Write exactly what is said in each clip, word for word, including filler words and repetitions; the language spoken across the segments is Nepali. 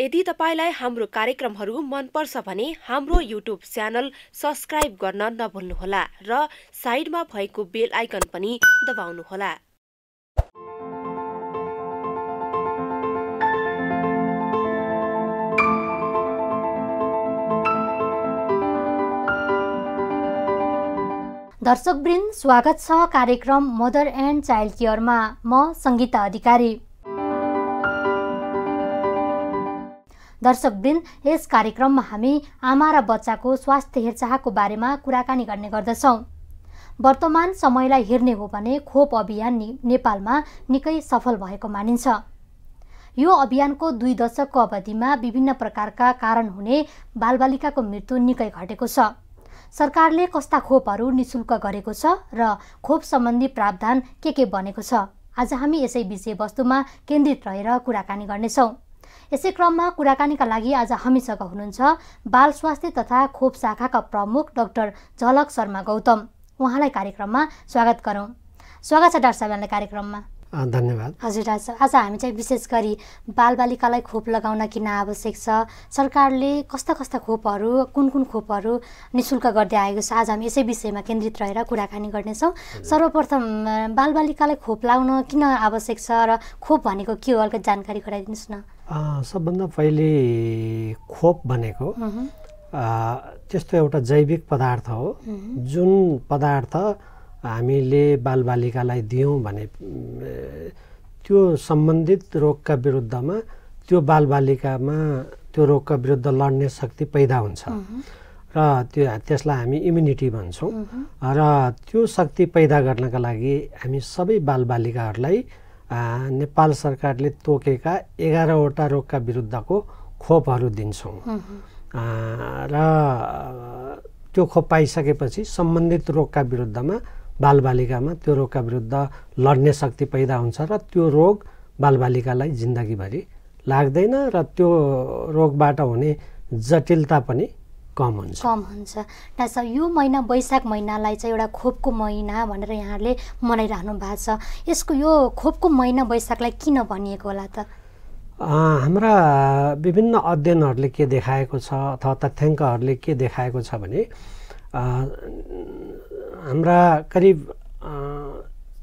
यदि तपाईलाई हाम्रो कार्यक्रमहरू मनपर्छ भने हाम्रो युट्युब च्यानल सब्स्क्राइब गर्न नभुल्नुहोला र साइडमा भएको बेल आइकन पनि दबाउनुहोला। दर्शकवृन्द, स्वागत छ कार्यक्रम मदर एन्ड चाइल्ड केयरमा। म संगीता अधिकारी। दर्शकवृन्द, यस कार्यक्रममा हामी आमा र बच्चाको स्वास्थ्य हेरचाहको बारेमा कुराकानी गर्ने गर्दछौँ। वर्तमान समयलाई हेर्ने हो भने खोप अभियान नेपालमा निकै सफल भएको मानिन्छ। यो अभियानको दुई दशकको अवधिमा विभिन्न प्रकारका कारण हुने बालबालिकाको मृत्यु निकै घटेको छ। सरकारले कस्ता खोपहरू निशुल्क गरेको छ र खोप सम्बन्धी प्रावधान के के बनेको छ, आज हामी यसै विषयवस्तुमा केन्द्रित रहेर कुराकानी गर्नेछौँ। यसै क्रममा कुराकानीका लागि आज हामीसँग हुनुहुन्छ बाल स्वास्थ्य तथा खोप शाखाका प्रमुख डाक्टर झलक शर्मा गौतम। उहाँलाई कार्यक्रममा स्वागत गरौँ। स्वागत छ डाक्टर साहबलाई कार्यक्रममा। धन्यवाद। हजुर डाक्टर साहब, आज हामी चाहिँ विशेष गरी बालबालिकालाई खोप लगाउन किन आवश्यक छ, सरकारले कस्ता कस्ता खोपहरू, कुन कुन खोपहरू निशुल्क गर्दै आएको छ, आज हामी यसै विषयमा केन्द्रित रहेर कुराकानी गर्नेछौँ। सर्वप्रथम बालबालिकालाई खोप लगाउन किन आवश्यक छ र खोप भनेको के हो, अलिकति जानकारी गराइदिनुहोस् न। सबभन्दा पहिले खोप भनेको त्यस्तो एउटा जैविक पदार्थ हो जुन पदार्थ हामीले बालबालिकालाई दियौँ भने त्यो सम्बन्धित रोगका विरुद्धमा त्यो बालबालिकामा त्यो रोगका विरुद्ध लड्ने शक्ति पैदा हुन्छ र त्यो त्यसलाई हामी इम्युनिटी भन्छौँ। र त्यो शक्ति पैदा गर्नका लागि हामी सबै बालबालिकाहरूलाई नेपाल सरकारले तोकेका एघारवटा रोगका विरुद्धको खोपहरू दिन्छौँ र त्यो खोप पाइसकेपछि सम्बन्धित रोगका विरुद्धमा बालबालिकामा त्यो रोगका विरुद्ध लड्ने शक्ति पैदा हुन्छ र त्यो रोग बालबालिकालाई जिन्दगीभरि लाग्दैन र त्यो रोगबाट हुने जटिलता पनि कम हुन्छ कम हुन्छ डाक्टर साहब, यो महिना बैशाख महिनालाई चाहिँ एउटा खोपको महिना भनेर यहाँले मनाइरहनु भएको छ। यसको यो खोपको महिना बैशाखलाई किन भनिएको होला त? हाम्रा विभिन्न अध्ययनहरूले के देखाएको छ अथवा तथ्याङ्कहरूले के देखाएको छ भने हाम्रा करिब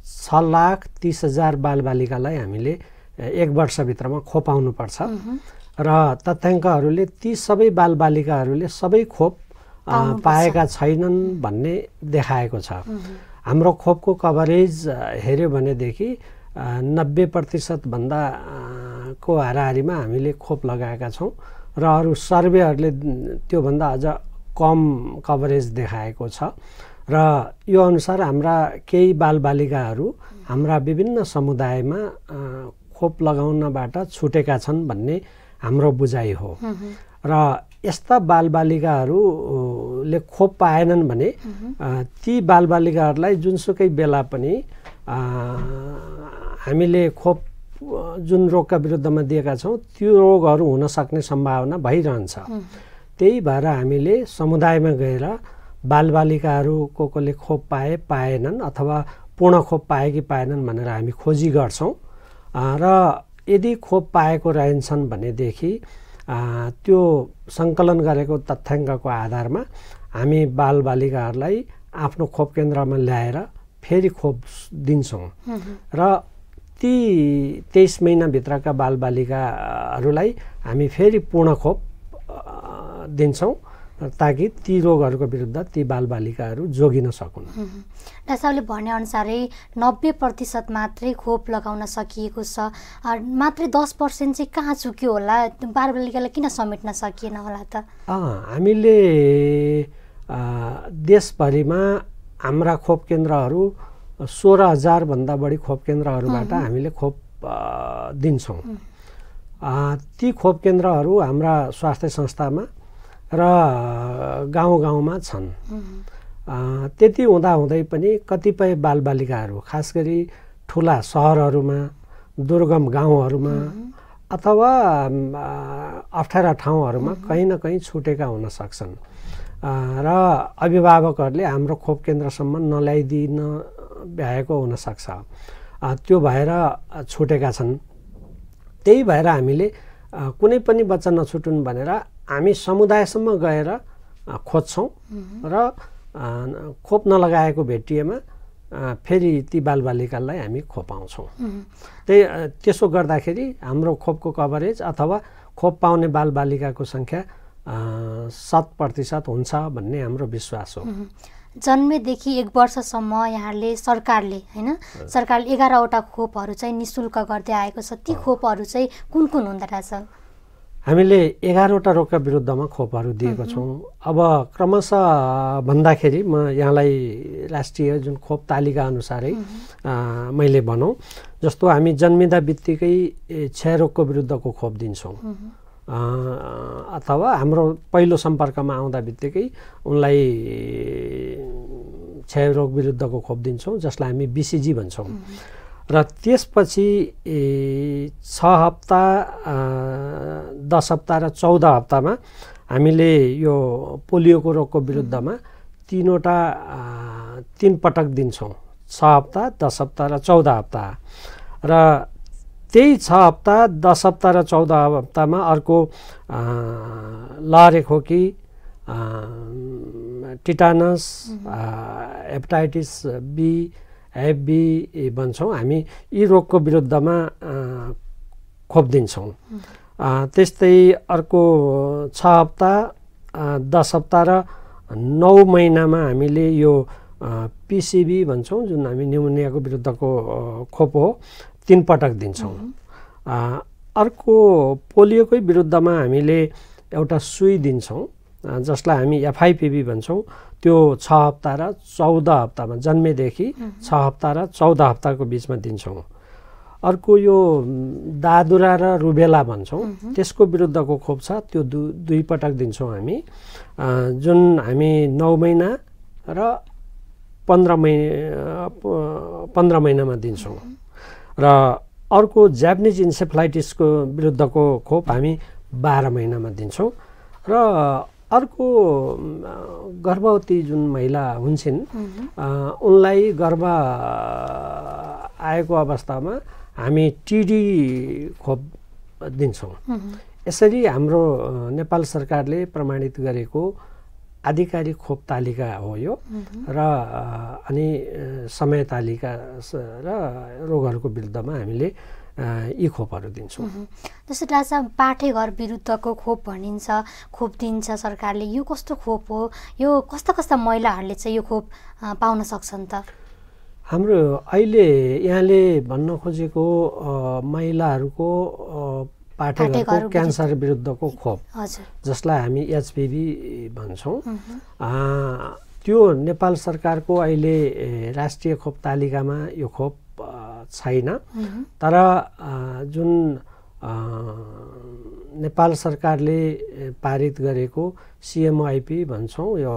छ लाख तिस हजार बालबालिकालाई हामीले एक वर्षभित्रमा खोप आउनुपर्छ र तथ्याङ्कहरूले ती सबै बालबालिकाहरूले सबै खोप पाएका छैनन् भन्ने देखाएको छ। हाम्रो खोपको कभरेज हेऱ्यो भनेदेखि नब्बे प्रतिशतभन्दा को हाराहारीमा हामीले खोप लगाएका छौँ र अरू सर्वेहरूले त्योभन्दा अझ कम कभरेज देखाएको छ। र यो अनुसार हाम्रा केही बालबालिकाहरू हाम्रा विभिन्न समुदायमा खोप लगाउनबाट छुटेका छन् भन्ने हाम्रो बुझाइ हो र यस्ता बालबालिकाहरूले खोप पाएनन् भने ती बालबालिकाहरूलाई जुनसुकै बेला पनि हामीले खोप जुन रोगका विरुद्धमा दिएका छौँ त्यो रोगहरू हुन सक्ने सम्भावना भइरहन्छ। त्यही भएर हामीले समुदायमा गएर बालबालिकाहरू को कोले खोप पाए पाएनन् अथवा पूर्ण खोप पाए कि पाएनन् भनेर हामी खोजी गर्छौँ र यदि खोप पाएको रहन्छन् भनेदेखि त्यो सङ्कलन गरेको तथ्याङ्कको आधारमा हामी बालबालिकाहरूलाई आफ्नो खोप केन्द्रमा ल्याएर फेरि खोप दिन्छौँ र ती तेइस महिनाभित्रका बालबालिकाहरूलाई हामी फेरि पूर्ण खोप दिन्छौँ ताकि ती रोगहरूको विरुद्ध ती बालबालिकाहरू जोगिन सकुन्। डाक्टर साहबले भनेअनुसारै नब्बे प्रतिशत मात्रै खोप लगाउन सकिएको छ, मात्रै दस पर्सेन्ट चाहिँ कहाँ चुक्यो होला, बालबालिकालाई किन समेट्न सकिएन होला त? हामीले देशभरिमा हाम्रा खोप केन्द्रहरू सोह्र हजारभन्दा बढी खोप केन्द्रहरूबाट हामीले खोप दिन्छौँ। ती खोप केन्द्रहरू हाम्रा स्वास्थ्य संस्थामा र गाउँ गाउँमा छन्। त्यति हुँदाहुँदै पनि कतिपय बालबालिकाहरू खास गरी ठुला सहरहरूमा, दुर्गम गाउँहरूमा अथवा अप्ठ्यारा ठाउँहरूमा कहीँ न कहीँ छुटेका हुन सक्छन् र अभिभावकहरूले हाम्रो खोप केन्द्रसम्म नल्याइदिन भ्याएको हुनसक्छ, त्यो भएर छुटेका छन्। त्यही भएर हामीले कुनै पनि बच्चा नछुटुन् भनेर हामी समुदायसम्म गएर खोज्छौँ र खोप नलगाएको भेटिएमा फेरि ती बालबालिकालाई हामी खोपाउँछौँ। त्यही त्यसो गर्दाखेरि हाम्रो खोपको कभरेज अथवा खोप पाउने बालबालिकाको संख्या सात प्रतिशत हुन्छ भन्ने हाम्रो विश्वास हो। जन्मेदेखि एक वर्षसम्म यहाँले सरकारले हैन सरकारले एघारवटा खोपहरू चाहिँ निशुल्क गर्दै आएको छ। ती खोपहरू चाहिँ कुन कुन हुँदा रहेछ? हामीले एघारवटा रोगका विरुद्धमा खोपहरू दिएको छौँ। अब क्रमशः भन्दाखेरि म यहाँलाई राष्ट्रिय जुन खोप तालिका अनुसारै मैले भनौँ, जस्तो हामी जन्मिँदा बित्तिकै क्षयरोगको विरुद्धको खोप दिन्छौँ अथवा हाम्रो पहिलो सम्पर्कमा आउँदा बित्तिकै उनलाई क्षयरोग विरुद्धको खोप दिन्छौँ जसलाई हामी बीसीजी भन्छौँ। र त्यसपछि छ हप्ता दस हप्ता र चौध हप्तामा हामीले यो पोलियोको रोगको विरुद्धमा तिनवटा तीन पटक दिन्छौँ, छ हप्ता दस हप्ता र चौध हप्ता। र त्यही छ हप्ता दस हप्ता र चौध हप्तामा अर्को लहरे खोकी, टिटानस, हेपाटाइटिस बी, एफबी भन्छौँ हामी, यी रोगको विरुद्धमा खोप दिन्छौँ। त्यस्तै अर्को छ हप्ता दस हप्ता र नौ महिनामा हामीले यो पीसीबी भन्छौँ जुन हामी न्युमोनियाको विरुद्धको खोप हो, तीन पटक दिन्छौँ। अर्को पोलियोकै विरुद्धमा हामीले एउटा सुई दिन्छौँ जसलाई हामी एफआईपी भन्छौँ। त्यो छ हप्ता र चौध हप्तामा, जन्मेदेखि छ हप्ता र चौध हप्ताको बिचमा दिन्छौँ। अर्को यो दादुरा र रुबेला भन्छौँ, त्यसको विरुद्धको खोप छ, त्यो दु दुई पटक दिन्छौँ हामी, जुन हामी नौ महिना र पन्ध्र महिना पन्ध्र महिनामा दिन्छौँ। र अर्को जापानिज इन्सेफलाइटिसको विरुद्धको खोप हामी बाह्र महिनामा दिन्छौँ। र अर्को गर्भवती जुन महिला हुन्छन् उनलाई गर्भ आएको अवस्थामा हामी टीडी खोप दिन्छौँ। यसरी हाम्रो नेपाल सरकारले प्रमाणित गरेको आधिकारिक खोप तालिका हो यो, र अनि समय तालिका र रोगहरूको विरुद्धमा हामीले यी खोपहरू दिन्छौँ। जस्तो राजा पाठेघर विरुद्धको खोप भनिन्छ, खोप दिन्छ सरकारले, यो कस्तो खोप हो? यो कस्ता कस्ता महिलाहरूले चाहिँ यो खोप पाउन सक्छन् त? हाम्रो अहिले यहाँले भन्न खोजेको महिलाहरूको पाठेघरको क्यान्सर विरुद्धको खोप जसलाई हामी एचआईवी भन्छौँ, त्यो नेपाल सरकारको अहिले राष्ट्रिय खोप तालिकामा यो खोप छैन। तर जुन नेपाल सरकारले पारित गरेको सीएमआईपी भन्छौँ यो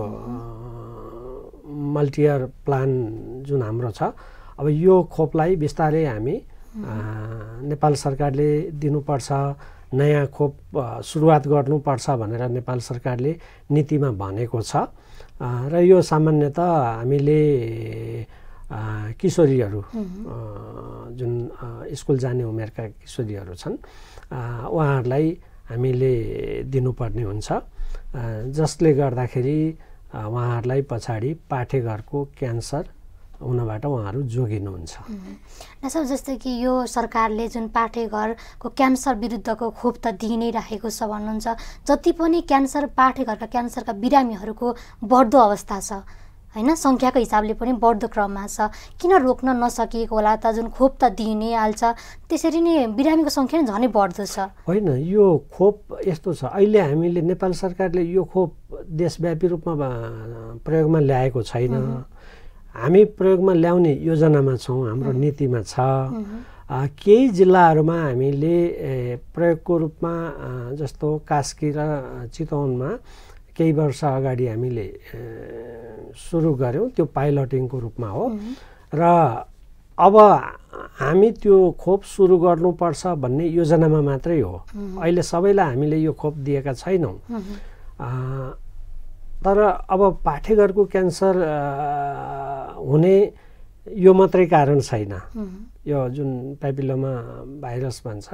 मल्टियर प्लान जुन हाम्रो छ, अब यो खोपलाई बिस्तारै हामी नेपाल सरकारले दिनुपर्छ, नयाँ खोप सुरुवात गर्नुपर्छ भनेर नेपाल सरकारले नीतिमा भनेको छ। र यो सामान्यतः हामीले किशोरीहरू जुन स्कुल जाने उमेरका किशोरीहरू छन् उहाँहरूलाई हामीले दिनुपर्ने हुन्छ, जसले गर्दाखेरि उहाँहरूलाई पछाडि पाठेघरको क्यान्सर उनबाट उहाँहरू जोगिनुहुन्छ। नसब जस्तै कि यो सरकारले जुन पाठेघरको क्यान्सर विरुद्धको खोप त दिइ नै राखेको छ भन्नुहुन्छ, जति पनि क्यान्सर पाठेघरका क्यान्सरका बिरामीहरूको बढ्दो अवस्था छ हैन, संख्याको हिसाबले पनि बढ्दो क्रममा छ, किन रोक्न नसकिएको होला त? जुन खोप त दिइ नै हाल्छ, त्यसरी नै बिरामीको संख्या नै झनै बढ्दो छ होइन? यो खोप यस्तो छ, अहिले हामीले नेपाल सरकारले यो खोप देशव्यापी रूपमा प्रयोगमा ल्याएको छैन। हामी प्रयोगमा ल्याउने योजनामा छौँ, हाम्रो नीतिमा छ। केही जिल्लाहरूमा हामीले प्रयोगको रूपमा जस्तो कास्की र चितवनमा केही वर्ष अगाडि हामीले सुरु गऱ्यौँ, त्यो पाइलटिङको रूपमा हो। र अब हामी त्यो खोप सुरु गर्नुपर्छ भन्ने योजनामा मात्रै हो, अहिले सबैलाई हामीले यो खोप दिएका छैनौँ। तर अब पाठेघरको क्यान्सर हुने यो मात्रै कारण छैन, यो जुन प्यापिलोमा भाइरस भन्छ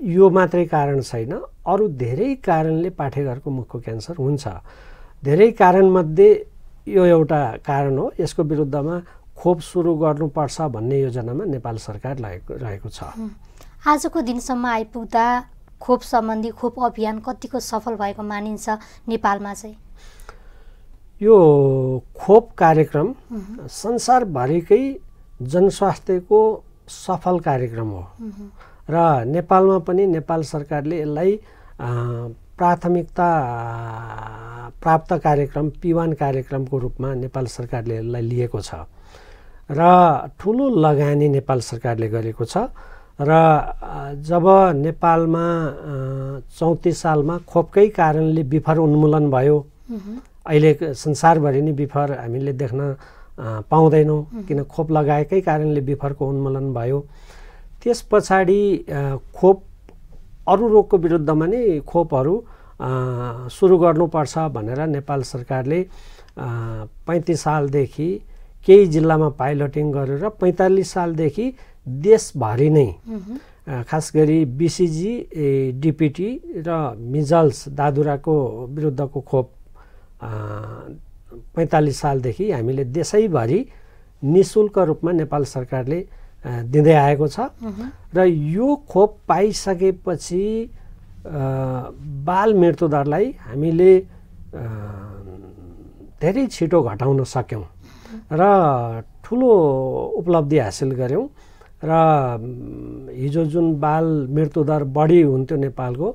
यो मात्रै कारण छैन, अरु धेरै कारणले पाठेघरको मुखको क्यान्सर हुन्छ। धेरै कारणमध्ये यो एउटा कारण हो। यसको विरुद्धमा खोप सुरु गर्नुपर्छ भन्ने योजनामा नेपाल सरकार रहेको छ। आजको दिनसम्म आइपुग्दा खोप सम्बन्धी खोप अभियान कतिको सफल भएको मानिन्छ नेपालमा? चाहिँ यो खोप कार्यक्रम संसारभरिकै जनस्वास्थ्यको सफल कार्यक्रम हो र नेपालमा पनि नेपाल सरकारले यसलाई प्राथमिकता प्राप्त कार्यक्रम पी वान कार्यक्रमको रूपमा नेपाल सरकारले यसलाई लिएको छ र ठुलो लगानी नेपाल सरकारले गरेको छ। र जब नेपालमा चौंतीस सालमा खोपकै कारणले विफर उन्मूलन भयो, अहिले संसारभरि नै विफर हामीले देख्न पाउँदैनौँ किन खोप लगाएकै कारणले विफरको उन्मूलन भयो। त्यस पछाडि खोप अरू रोगको विरुद्धमा नै खोपहरू सुरु गर्नुपर्छ भनेर नेपाल सरकारले पैँतिस सालदेखि केही जिल्लामा पाइलटिङ गरेर पैँतालिस सालदेखि देशभरि नै खास गरी बीसीजी, डीपीटी र मिजल्स दादुराको विरुद्धको खोप पैँतालिस सालदेखि हामीले देशैभरि निःशुल्क रूपमा नेपाल सरकारले दिँदै आएको छ। र यो खोप पाइसकेपछि बाल मृत्युदरलाई हामीले धेरै छिटो घटाउन सक्यौँ र ठुलो उपलब्धि हासिल गऱ्यौँ। र हिजो जुन बाल मृत्युदर बढी हुन्थ्यो नेपालको,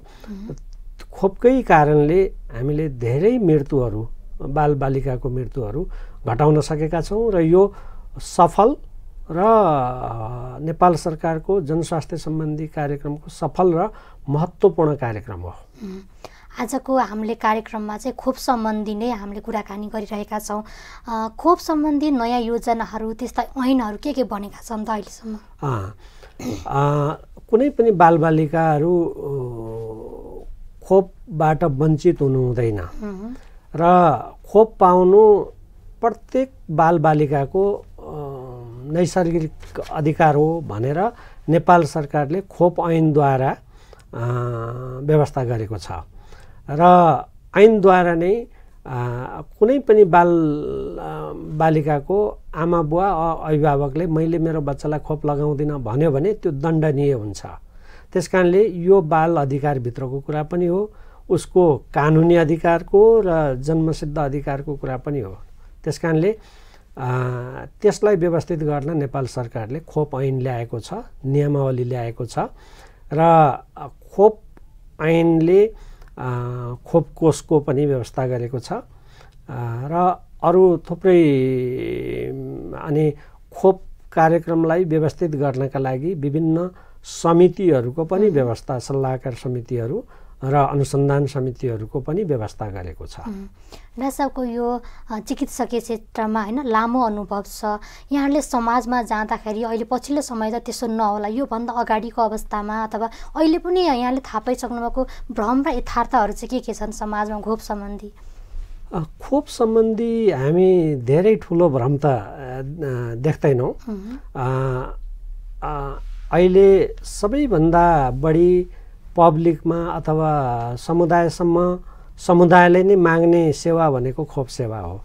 खोपकै कारणले हामीले धेरै मृत्युहरू बालबालिकाको मृत्युहरू घटाउन सकेका छौँ र यो सफल र नेपाल सरकारको जनस्वास्थ्य सम्बन्धी कार्यक्रमको सफल र महत्त्वपूर्ण कार्यक्रम हो। आजको हामीले कार्यक्रममा चाहिँ खोप सम्बन्धी नै हामीले कुराकानी गरिरहेका छौँ। खोप सम्बन्धी नयाँ योजनाहरू त्यस्ता ऐनहरू के के बनेका छन् त अहिलेसम्म? कुनै पनि बालबालिकाहरू खोपबाट वञ्चित हुनु हुँदैन र खोप पाउनु प्रत्येक बालबालिकाको नैसर्गिक अधिकार हो भनेर नेपाल सरकारले खोप ऐनद्वारा व्यवस्था गरेको छ र ऐनद्वारा नै कुनै पनि बाल बालिकाको आमा बुवा अभिभावकले मैले मेरो बच्चालाई खोप लगाउँदिनँ भन्यो भने त्यो दण्डनीय हुन्छ। त्यस कारणले यो बाल अधिकारभित्रको कुरा पनि हो, उसको कानुनी अधिकारको र जन्मसिद्ध अधिकारको कुरा पनि हो। त्यस कारणले त्यसलाई व्यवस्थित गर्न नेपाल सरकारले खोप ऐन ल्याएको छ, नियमावली ल्याएको छ र खोप ऐनले खोप कोषको पनि व्यवस्था गरेको छ र अरू थुप्रै अनि खोप कार्यक्रमलाई व्यवस्थित गर्नका लागि विभिन्न समितिहरूको पनि व्यवस्था, सल्लाहकार समितिहरू र अनुसन्धान समितिहरूको पनि व्यवस्था गरेको छ। डाक्टरको यो चिकित्सकीय क्षेत्रमा हैन लामो अनुभव छ, यहाँले समाजमा जाँदाखेरि अहिले पछिल्लो समय त त्यसो नहोला, योभन्दा अगाडिको अवस्थामा अथवा अहिले पनि यहाँले थाहा पाइसक्नुभएको भ्रम र यथार्थहरू चाहिँ के के छन् समाजमा खोप सम्बन्धी? खोप सम्बन्धी हामी धेरै ठुलो भ्रम त देख्दैनौँ। अहिले सबैभन्दा बढी पब्लिकमा अथवा समुदायसम्म समुदायले नै माग्ने सेवा भनेको खोप सेवा हो।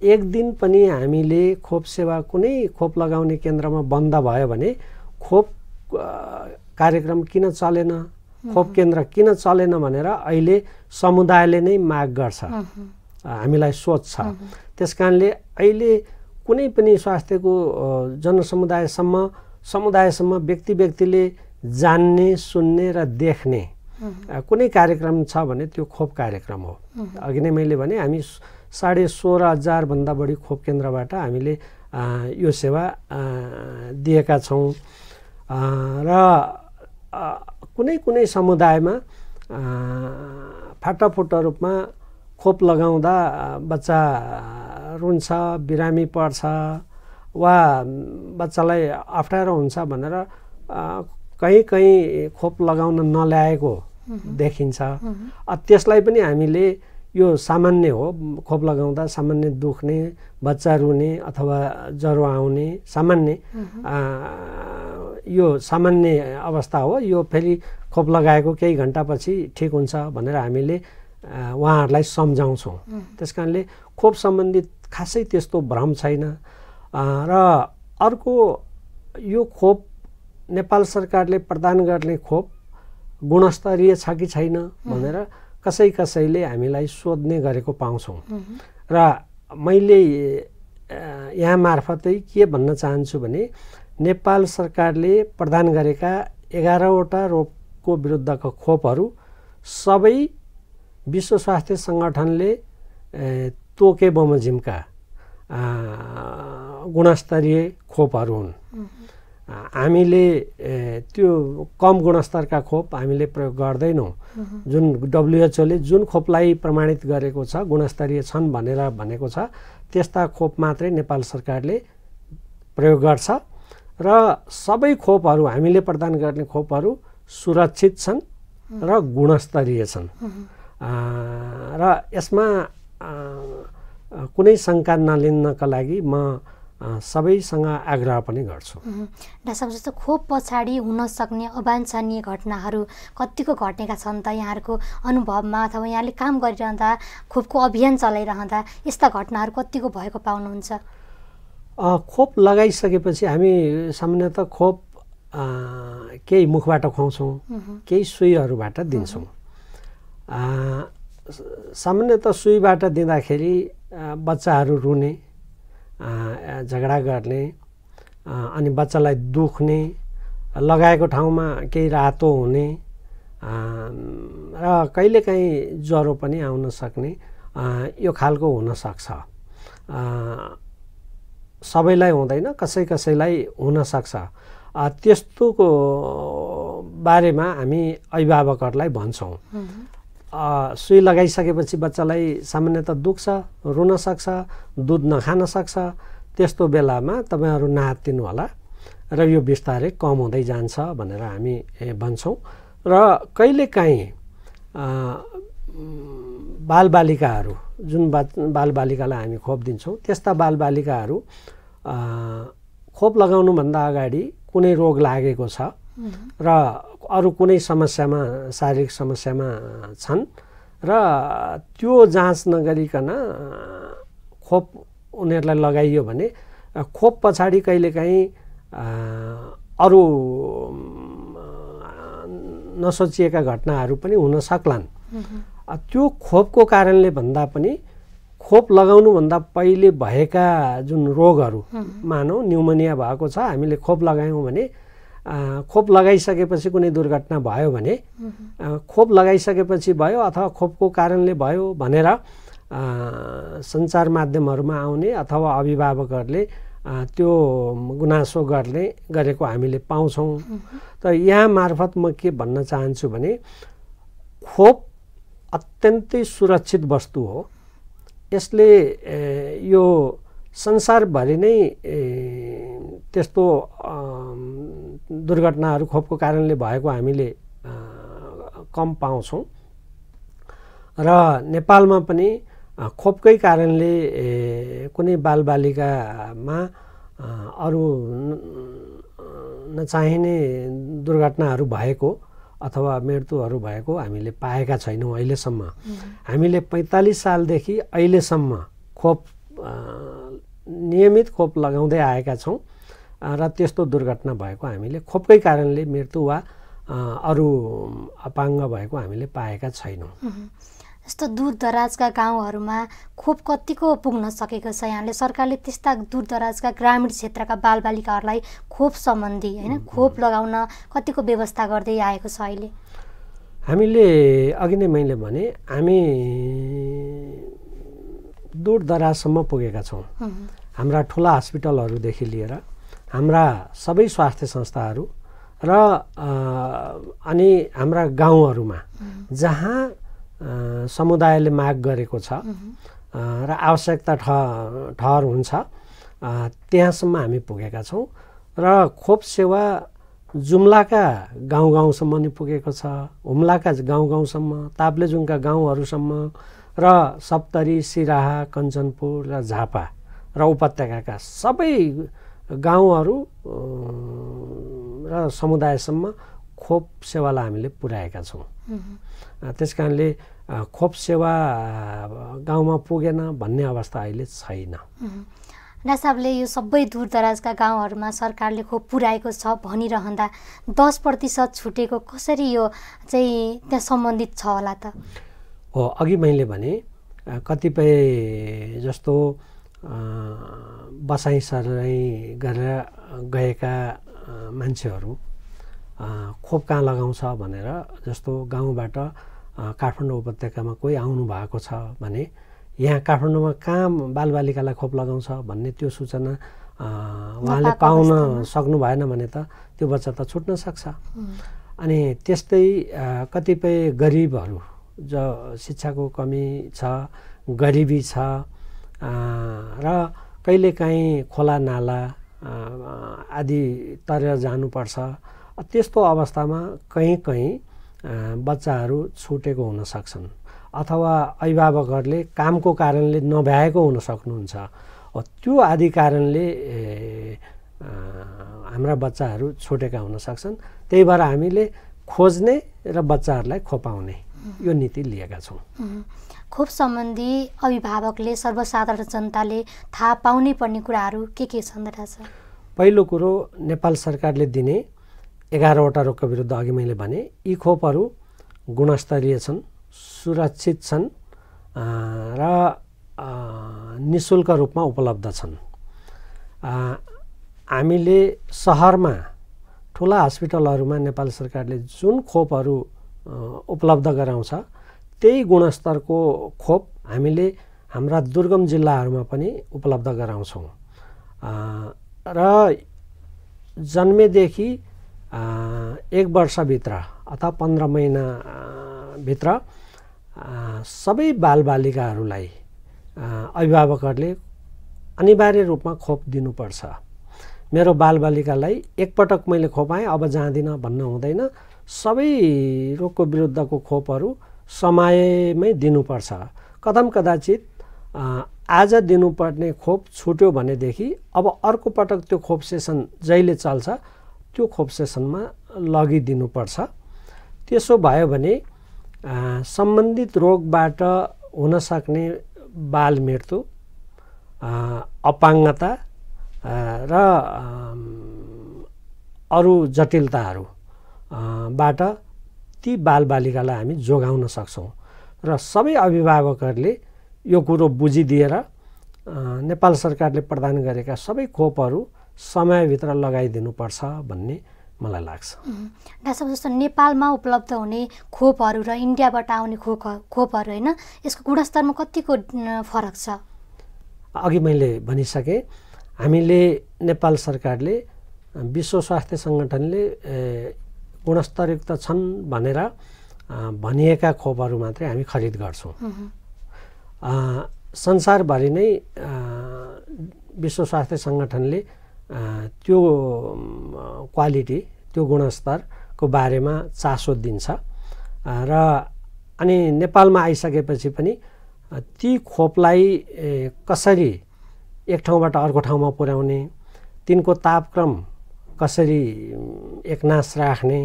एक दिन पनि हामीले खोप सेवा कुनै खोप लगाउने केन्द्रमा बन्द भयो भने खोप कार्यक्रम किन चलेन, खोप केन्द्र किन चलेन भनेर अहिले समुदायले नै माग गर्छ, हामीलाई सोच छ। त्यस कारणले अहिले कुनै पनि स्वास्थ्यको जनसमुदायसम्म समुदायसम्म व्यक्ति व्यक्तिले जान्ने, सुन्ने र देख्ने कुनै कार्यक्रम छ भने त्यो खोप कार्यक्रम हो। अघि नै मैले भने हामी साढे सोह्र हजारभन्दा बढी खोप केन्द्रबाट हामीले यो सेवा दिएका छौँ र कुनै कुनै समुदायमा फाटाफुट रूपमा खोप लगाउँदा बच्चा रुन्छ, बिरामी पर्छ वा बच्चालाई अप्ठ्यारो हुन्छ भनेर कहीँ कहीँ खोप लगाउन नल्याएको देखिन्छ। त्यसलाई पनि हामीले यो सामान्य हो, खोप लगाउँदा सामान्य दुख्ने, बच्चा रुने अथवा ज्वरो आउने सामान्य यो सामान्य अवस्था हो, यो फेरि खोप लगाएको केही घण्टापछि ठिक हुन्छ भनेर हामीले उहाँहरूलाई सम्झाउँछौं। त्यसकारणले खोप सम्बन्धी खासै त्यस्तो भ्रम छैन। र अर्को यो खोप नेपाल सरकारले प्रदान गर्ने खोप गुणस्तरीय छ कि छैन भनेर कसै कसैले हामीलाई सोध्ने गरेको पाउँछौं। र मैले यहाँ मार्फतै के भन्न चाहन्छु भने नेपाल सरकारले प्रदान गरेका एघारवटा रोगको विरुद्धको खोपहरू सबै विश्व स्वास्थ्य सङ्गठनले तोके बमोजिमका गुणस्तरीय खोपहरू हुन्। हामीले त्यो कम गुणस्तरका खोप हामीले प्रयोग गर्दैनौँ। जुन डब्ल्युएचओले जुन खोपलाई प्रमाणित गरेको छ गुणस्तरीय छन् भनेर भनेको छ त्यस्ता खोप मात्रै नेपाल सरकारले प्रयोग गर्छ। र सबै खोपहरू हामीले प्रदान गर्ने खोपहरू सुरक्षित छन् र गुणस्तरीय छन् र यसमा कुनै शङ्का नलिनका लागि म सबैसँग आग्रह पनि गर्छु। डाक्टर साहब, जस्तो खोप पछाडि हुन सक्ने अवाञ्छनीय घटनाहरू कतिको घटेका छन् त? यहाँहरूको अनुभवमा अथवा यहाँले काम गरिरहँदा, खोपको अभियान चलाइरहँदा यस्ता घटनाहरू कतिको भएको पाउनुहुन्छ? खोप लगाइसकेपछि हामी सामान्यतः खोप केही मुखबाट खुवाउँछौँ, केही सुईहरूबाट दिन्छौँ। सामान्यतः सुईबाट दिँदाखेरि बच्चाहरू रुने, झगडा गर्ने, अनि बच्चालाई दुख्ने, लगाएको ठाउँमा केही रातो हुने र कहिलेकाहीँ ज्वरो पनि आउन सक्ने यो खालको हुनसक्छ। सबैलाई हुँदैन, कसै कसैलाई हुनसक्छ। त्यस्तोको बारेमा हामी अभिभावकहरूलाई भन्छौँ। सुई लगाइसकेपछि बच्चालाई सामान्यतः दुख्छ, रुन सक्छ, दुध नखान सक्छ। त्यस्तो बेलामा तपाईँहरू नहात्तिनु होला र यो बिस्तारै कम हुँदै जान्छ भनेर हामी भन्छौँ। र कहिलेकाहीँ बालबालिकाहरू, जुन बालबालिकालाई हामी खोप दिन्छौँ, त्यस्ता बालबालिकाहरू खोप लगाउनुभन्दा अगाडि कुनै रोग लागेको छ र अरू कुनै समस्यामा, शारीरिक समस्यामा छन् र त्यो जाँच नगरिकन खोप उनीहरूलाई लगाइयो भने खोप पछाडि कहिलेकाहीँ अरू नसोचिएका घटनाहरू पनि हुन सक्लान्। त्यो खोपको कारणले भन्दा पनि खोप लगाउनुभन्दा पहिले भएका जुन रोगहरू, मानौँ न्युमोनिया भएको छ, हामीले खोप लगायौँ भने, खोप लगाइसकेपछि कुनै दुर्घटना भयो भने, खोप लगाइसकेपछि भयो अथवा खोपको कारणले भयो भनेर सञ्चार माध्यमहरूमा आउने अथवा अभिभावकहरूले त्यो गुनासो गर्ने गरेको हामीले पाउँछौँ। त यहाँ मार्फत म के भन्न चाहन्छु भने खोप अत्यन्तै सुरक्षित वस्तु हो। यसले यो संसारभरि नै त्यस्तो दुर्घटनाहरू खोपको कारणले भएको हामीले कम पाउँछौँ। र नेपालमा पनि खोपकै कारणले कुनै बालबालिकामा अरू नचाहिने दुर्घटनाहरू भएको अथवा मृत्युहरू भएको हामीले पाएका छैनौँ अहिलेसम्म। हामीले पैँतालिस सालदेखि अहिलेसम्म खोप नियमित खोप लगाउँदै आएका छौँ र त्यस्तो दुर्घटना भएको हामीले खोपकै कारणले मृत्यु वा अरू अपाङ्ग भएको हामीले पाएका छैनौँ। जस्तो दूरदराजका गाउँहरूमा खोप कतिको पुग्न सकेको छ? यहाँले सरकारले त्यस्ता दूरदराजका ग्रामीण क्षेत्रका बालबालिकाहरूलाई खोप सम्बन्धी होइन खोप लगाउन कतिको व्यवस्था गर्दै आएको छ? अहिले हामीले, अघि नै मैले भने, हामी दूरदराजसम्म पुगेका छौँ। हाम्रा ठुला हस्पिटलहरूदेखि लिएर हाम्रा सबै स्वास्थ्य संस्थाहरू र अनि हाम्रा गाउँहरूमा जहाँ समुदायले माग गरेको छ र आवश्यकता ठहर हुन्छ त्यहाँसम्म हामी पुगेका छौँ। र खोप सेवा जुम्लाका गाउँ गाउँसम्म नि पुगेको छ, हुम्लाका गाउँ गाउँसम्म, ताप्लेजुङका गाउँहरूसम्म र सप्तरी, सिराहा, कञ्चनपुर र झापा र उपत्यकाका सबै गाउँहरु र समुदायसम्म खोप सेवालाई हामीले पुर्याएका छौं। त्यसकारणले खोप सेवा गाउँमा पुगेन भन्ने अवस्था अहिले छैन। डाक्टरले यो सबै दूरदराजका गाउँहरुमा सरकारले खोप पुर्याएको छ भनिरहँदा दस प्रतिशत छुटेको कसरी यो चाहिँ त्यहाँ सम्बन्धित छ होला त? हो, अघि मैले भने कतिपय जस्तो बसाई सराई गरेर गएका मान्छेहरू खोप कहाँ लगाउँछ भनेर जस्तो गाउँबाट काठमाडौँ उपत्यकामा कोही आउनु भएको छ भने यहाँ काठमाडौँमा कहाँ बालबालिकालाई खोप लगाउँछ भन्ने त्यो सूचना उहाँले पाउन सक्नु भएन भने त त्यो बच्चा त छुट्न सक्छ। अनि त्यस्तै कतिपय गरिबहरू जो शिक्षाको कमी छ, गरिबी छ र कहिलेकाहीँ खोला नाला आदितिर जानुपर्छ, त्यस्तो अवस्थामा कहीँ कहीँ बच्चाहरू छुटेको हुन सक्छन् अथवा अभिभावकहरूले कामको कारणले नभ्याएको हुन सक्नुहुन्छ। त्यो आदि कारणले हाम्रा बच्चाहरू छुटेका हुन सक्छन्। त्यही भएर हामीले खोज्ने र बच्चाहरूलाई खोपाउने यो नीति लिएका छौँ। खोप सम्बन्धी अभिभावकले सर्वसाधारण जनताले थाहा पाउनै पर्ने कुराहरू के के छन्? पहिलो कुरो, नेपाल सरकारले दिने एघारवटा रोगका विरुद्ध अघि मैले भने यी खोपहरू गुणस्तरीय छन्, सुरक्षित छन् र निःशुल्क रूपमा उपलब्ध छन्। हामीले सहरमा ठुला हस्पिटलहरूमा नेपाल सरकारले जुन खोपहरू उपलब्ध गराउँछ त्यही गुणस्तरको खोप हामीले हाम्रा दुर्गम जिल्लाहरूमा पनि उपलब्ध गराउँछौँ र जन्मेदेखि एक वर्षभित्र अथवा पन्ध्र महिनाभित्र सबै बालबालिकाहरूलाई अभिभावकहरूले अनिवार्य रूपमा खोप दिनुपर्छ। मेरो बालबालिकालाई एकपटक मैले खोपाएँ अब जाँदिनँ भन्न हुँदैन, सबै रोगको विरुद्धको खोपहरू समयमै दिनुपर्छ। कदम कदाचित आज दिनुपर्ने खोप छुट्यो भनेदेखि अब अर्को पटक त्यो खोप सेसन जहिले चल्छ त्यो खोप सेसनमा लगिदिनुपर्छ। त्यसो भयो भने सम्बन्धित रोगबाट हुन सक्ने बाल मृत्यु, अपाङ्गता र अरू जटिलताहरूबाट ती बालबालिकालाई हामी जोगाउन सक्छौँ र सबै अभिभावकहरूले यो कुरो बुझिदिएर नेपाल सरकारले प्रदान गरेका सबै खोपहरू समयभित्र लगाइदिनुपर्छ भन्ने मलाई लाग्छ। डाक्टर जस्तो नेपालमा उपलब्ध हुने खोपहरू र इन्डियाबाट आउने खोप खोपहरू होइन, यसको गुणस्तरमा कतिको फरक छ? अघि मैले भनिसकेँ, हामीले नेपाल सरकारले विश्व स्वास्थ्य सङ्गठनले गुणस्तरयुक्त छन् भनेर भनिएका खोपहरू मात्रै हामी खरिद गर्छौँ। संसारभरि नै विश्व स्वास्थ्य सङ्गठनले त्यो क्वालिटी त्यो गुणस्तरको बारेमा चासो दिन्छ र अनि नेपालमा आइसकेपछि पनि ती खोपलाई कसरी एक ठाउँबाट अर्को ठाउँमा पुर्याउने, तिनको तापक्रम कसरी एकनास राख्ने,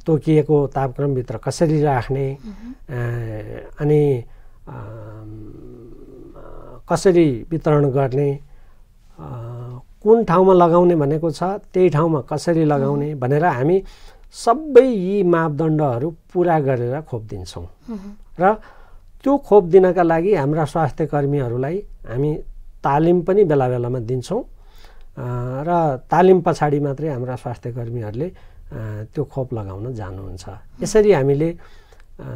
तोकिएको तापक्रमभित्र कसरी राख्ने, अनि कसरी वितरण गर्ने, कुन ठाउँमा लगाउने भनेको छ त्यही ठाउँमा कसरी लगाउने भनेर हामी सबै यी मापदण्डहरू पुरा गरेर खोप दिन्छौँ र त्यो खोप दिनका लागि हाम्रा स्वास्थ्य कर्मीहरूलाई हामी तालिम पनि बेला बेलामा दिन्छौँ र तालिम पछाडि मात्रै हाम्रा स्वास्थ्य कर्मीहरूले त्यो खोप लगाउन जानुहुन्छ। यसरी हामीले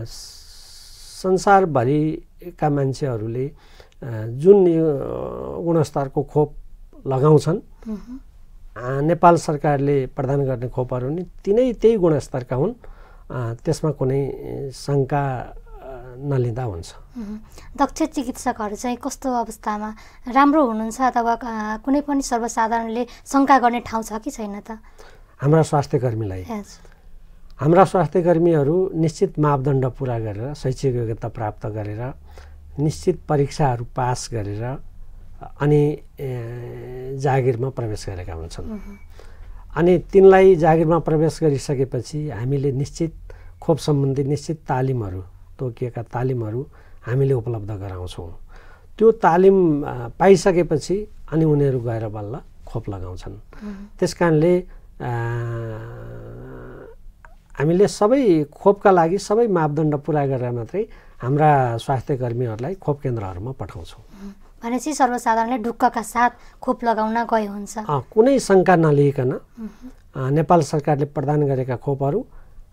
संसारभरिका मान्छेहरूले जुन गुणस्तरको खोप लगाउँछन् नेपाल सरकारले प्रदान गर्ने खोपहरू नि तिनै त्यही गुणस्तरका हुन्, त्यसमा कुनै शङ्का नलिँदा हुन्छ। दक्ष चिकित्सकहरू चाहिँ कस्तो अवस्थामा राम्रो हुनुहुन्छ अथवा कुनै पनि सर्वसाधारणले शङ्का गर्ने ठाउँ छ कि छैन त? हाम्रा स्वास्थ्य कर्मीलाई हाम्रा स्वास्थ्य कर्मीहरू निश्चित मापदण्ड पुरा गरेर शैक्षिक योग्यता प्राप्त गरेर निश्चित परीक्षाहरू पास गरेर अनि जागिरमा प्रवेश गरेका हुन्छन् अनि तिनलाई जागिरमा प्रवेश गरिसकेपछि हामीले निश्चित खोप सम्बन्धी निश्चित तालिमहरू तोकिएका तालिमहरू हामीले उपलब्ध गराउँछौँ। त्यो तालिम पाइसकेपछि अनि उनीहरू गएर बल्ल खोप लगाउँछन्। त्यसकारणले हामीले सबै खोपका लागि सबै मापदण्ड पुरा गरेर मात्रै हाम्रा स्वास्थ्य कर्मीहरूलाई खोप केन्द्रहरूमा पठाउँछौँ। भनेपछि सर्वसाधारणले ढुक्कका साथ खोप लगाउन गए हुन्छ। कुनै शंका नलिइकन नेपाल सरकारले प्रदान गरेका खोपहरू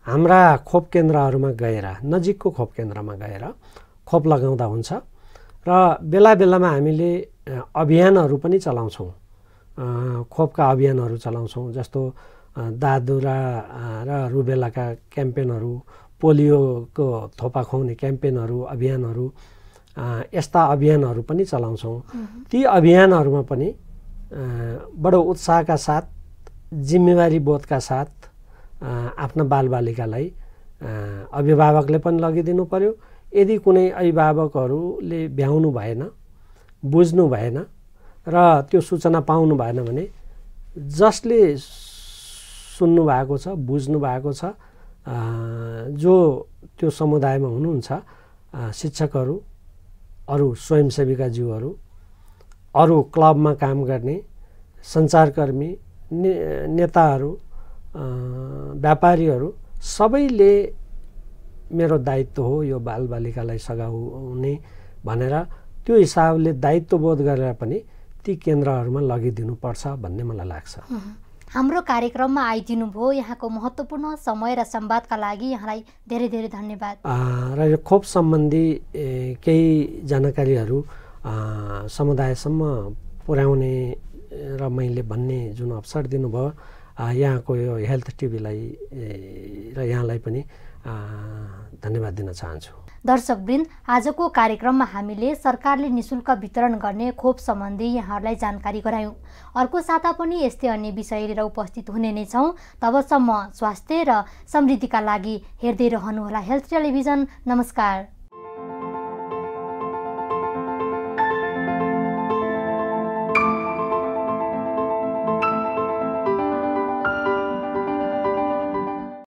हाम्रा खोप केन्द्रहरूमा गएर नजिकको खोप केन्द्रमा गएर खोप लगाउँदा हुन्छ र बेला बेलामा हामीले अभियानहरू पनि चलाउँछौँ। खोपका अभियानहरू चलाउँछौँ जस्तो दादुरा र रुबेलाका क्याम्पेनहरू, पोलियोको थोपा खुवाउने क्याम्पेनहरू, अभियानहरू, यस्ता अभियानहरू पनि चलाउँछौँ। ती अभियानहरूमा पनि बडो उत्साहका साथ जिम्मेवारी बोधका साथ आफ्ना बालबालिकालाई अभिभावकले पनि लगिदिनु पर्यो। यदि कुनै अभिभावकहरूले भ्याउनु भएन, बुझ्नु भएन र त्यो सूचना पाउनु भएन भने जसले सुन्नु भएको छ, बुझ्नु भएको छ, जो त्यो समुदायमा हुनुहुन्छ शिक्षकहरू, अरू स्वयंसेविका ज्यूहरू, अरू क्लबमा काम गर्ने सञ्चारकर्मी, ने, नेताहरू, व्यापारीहरू सबैले मेरो दायित्व हो यो बालबालिकालाई सघाउने भनेर त्यो हिसाबले दायित्वबोध गरेर पनि ती केन्द्रहरूमा लगिदिनुपर्छ भन्ने मलाई लाग्छ। हाम्रो कार्यक्रममा आइदिनु भयो। यहाँको महत्त्वपूर्ण समय र संवादका लागि यहाँलाई धेरै धेरै धन्यवाद। र यो खोप सम्बन्धी केही जानकारीहरू समुदायसम्म पुर्याउने र मैले भन्ने जुन अवसर दिनुभयो यहाँको यो हेल्थ टिभीलाई र यहाँलाई पनि धन्यवाद दिन चाहन्छु। दर्शकवृन्द, आजको कार्यक्रममा हामीले सरकारले निःशुल्क वितरण गर्ने खोप सम्बन्धी यहाँहरूलाई जानकारी गरायौँ। अर्को साता पनि यस्तै अन्य विषय लिएर उपस्थित हुने नै छौँ। तबसम्म स्वास्थ्य र समृद्धिका लागि हेर्दै रहनुहोला हेल्थ टेलिभिजन। नमस्कार।